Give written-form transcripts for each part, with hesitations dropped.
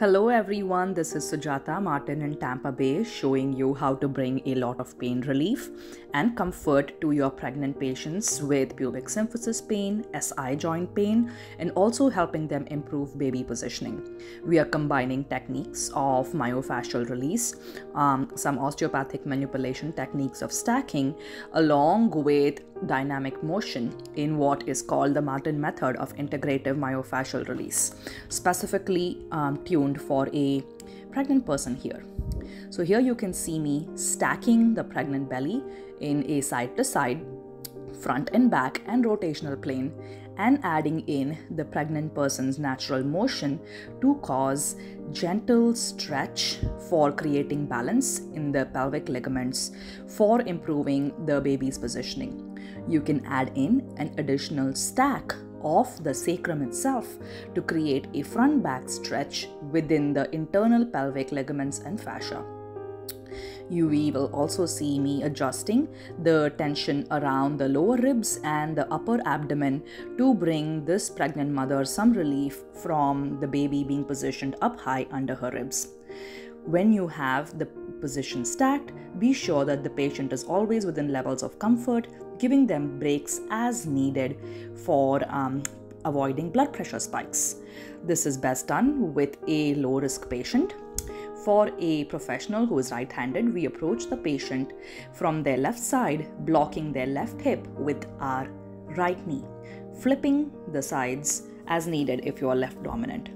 Hello everyone, this is Sujata Martin in Tampa Bay showing you how to bring a lot of pain relief and comfort to your pregnant patients with pubic symphysis pain, SI joint pain, and also helping them improve baby positioning. We are combining techniques of myofascial release, some osteopathic manipulation techniques of stacking, along with dynamic motion in what is called the Martin method of integrative myofascial release, specifically tuned for a pregnant person here. So here you can see me stacking the pregnant belly in a side to side, front and back and rotational plane, and adding in the pregnant person's natural motion to cause gentle stretch for creating balance in the pelvic ligaments for improving the baby's positioning. You can add in an additional stack of the sacrum itself to create a front back stretch within the internal pelvic ligaments and fascia. You will also see me adjusting the tension around the lower ribs and the upper abdomen to bring this pregnant mother some relief from the baby being positioned up high under her ribs. When you have the position stacked, be sure that the patient is always within levels of comfort, giving them breaks as needed for avoiding blood pressure spikes. This is best done with a low-risk patient. For a professional who is right-handed, we approach the patient from their left side, blocking their left hip with our right knee, flipping the sides as needed if you are left dominant.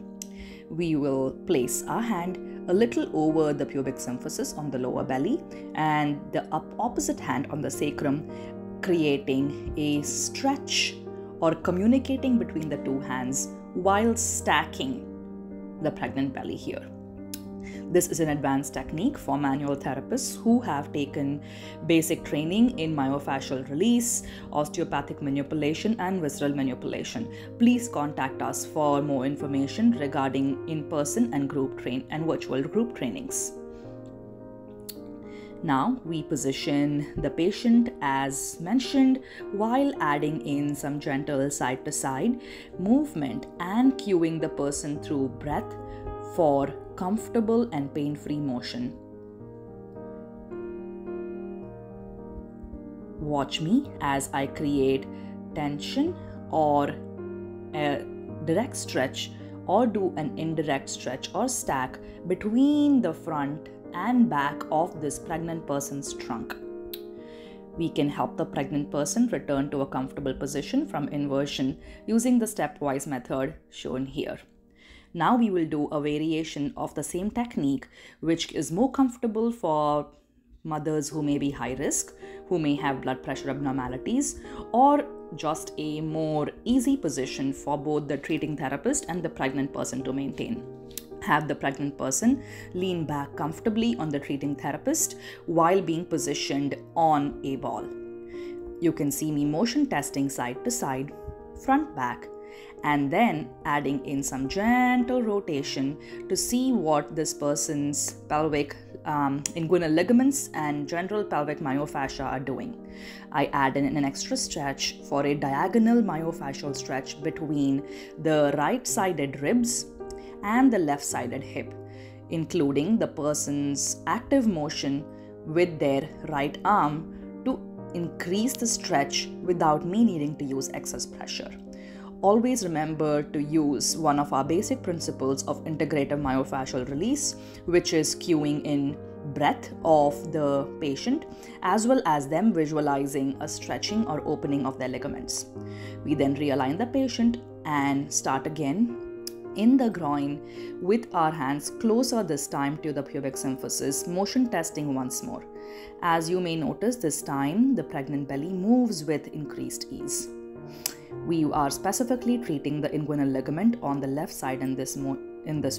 We will place our hand a little over the pubic symphysis on the lower belly and the opposite hand on the sacrum, creating a stretch or communicating between the two hands while stacking the pregnant belly here. This is an advanced technique for manual therapists who have taken basic training in myofascial release, osteopathic manipulation, and visceral manipulation. Please contact us for more information regarding in-person and virtual group trainings. Now we position the patient as mentioned while adding in some gentle side-to-side movement and cueing the person through breath for comfortable and pain-free motion. Watch me as I create tension or a direct stretch or do an indirect stretch or stack between the front and back of this pregnant person's trunk. We can help the pregnant person return to a comfortable position from inversion using the stepwise method shown here. Now we will do a variation of the same technique, which is more comfortable for mothers who may be high risk, who may have blood pressure abnormalities, or just a more easy position for both the treating therapist and the pregnant person to maintain. Have the pregnant person lean back comfortably on the treating therapist while being positioned on a ball. You can see me motion testing side to side, front back, and then adding in some gentle rotation to see what this person's pelvic inguinal ligaments and general pelvic myofascia are doing. I add in an extra stretch for a diagonal myofascial stretch between the right-sided ribs and the left-sided hip, including the person's active motion with their right arm to increase the stretch without me needing to use excess pressure. Always remember to use one of our basic principles of integrative myofascial release, which is cueing in breath of the patient as well as them visualizing a stretching or opening of their ligaments. We then realign the patient and start again in the groin with our hands closer this time to the pubic symphysis, motion testing once more. As you may notice, this time the pregnant belly moves with increased ease. We are specifically treating the inguinal ligament on the left side in this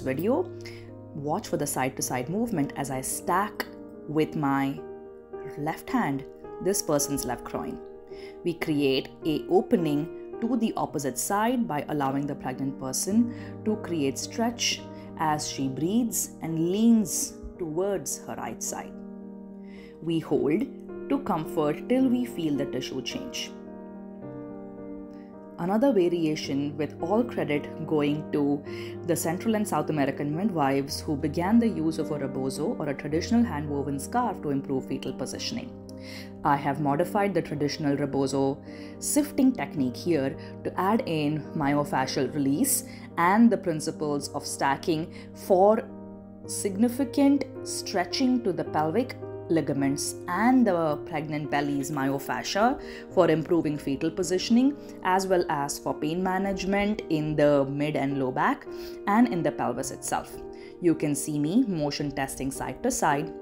video. Watch for the side-to-side movement as I stack with my left hand this person's left groin. We create an opening to the opposite side by allowing the pregnant person to create stretch as she breathes and leans towards her right side. We hold to comfort till we feel the tissue change. Another variation, with all credit going to the Central and South American midwives who began the use of a rebozo or a traditional hand-woven scarf to improve fetal positioning. I have modified the traditional rebozo sifting technique here to add in myofascial release and the principles of stacking for significant stretching to the pelvic ligaments and the pregnant belly's myofascia for improving fetal positioning, as well as for pain management in the mid and low back and in the pelvis itself. You can see me motion testing side to side,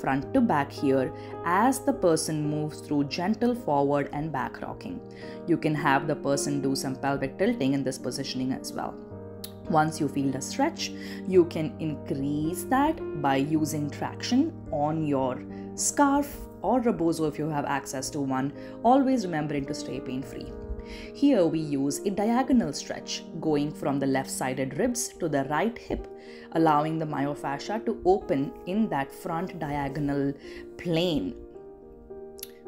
front to back here as the person moves through gentle forward and back rocking. You can have the person do some pelvic tilting in this positioning as well. Once you feel the stretch, you can increase that by using traction on your scarf or rebozo if you have access to one, always remembering to stay pain-free. Here we use a diagonal stretch going from the left-sided ribs to the right hip, allowing the myofascia to open in that front diagonal plane.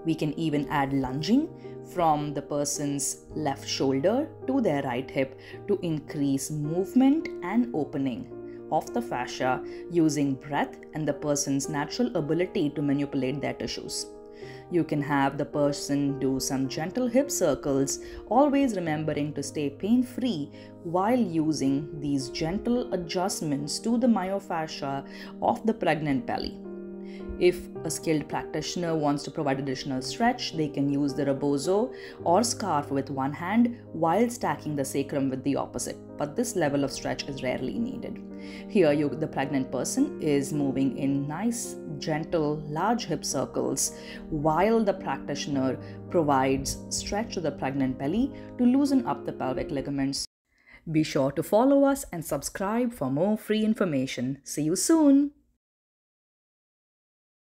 We can even add lunging from the person's left shoulder to their right hip to increase movement and opening of the fascia using breath and the person's natural ability to manipulate their tissues. You can have the person do some gentle hip circles, always remembering to stay pain-free while using these gentle adjustments to the myofascia of the pregnant belly. If a skilled practitioner wants to provide additional stretch, they can use the rebozo or scarf with one hand while stacking the sacrum with the opposite, but this level of stretch is rarely needed. Here, the pregnant person is moving in nice, gentle, large hip circles while the practitioner provides stretch to the pregnant belly to loosen up the pelvic ligaments. Be sure to follow us and subscribe for more free information. See you soon!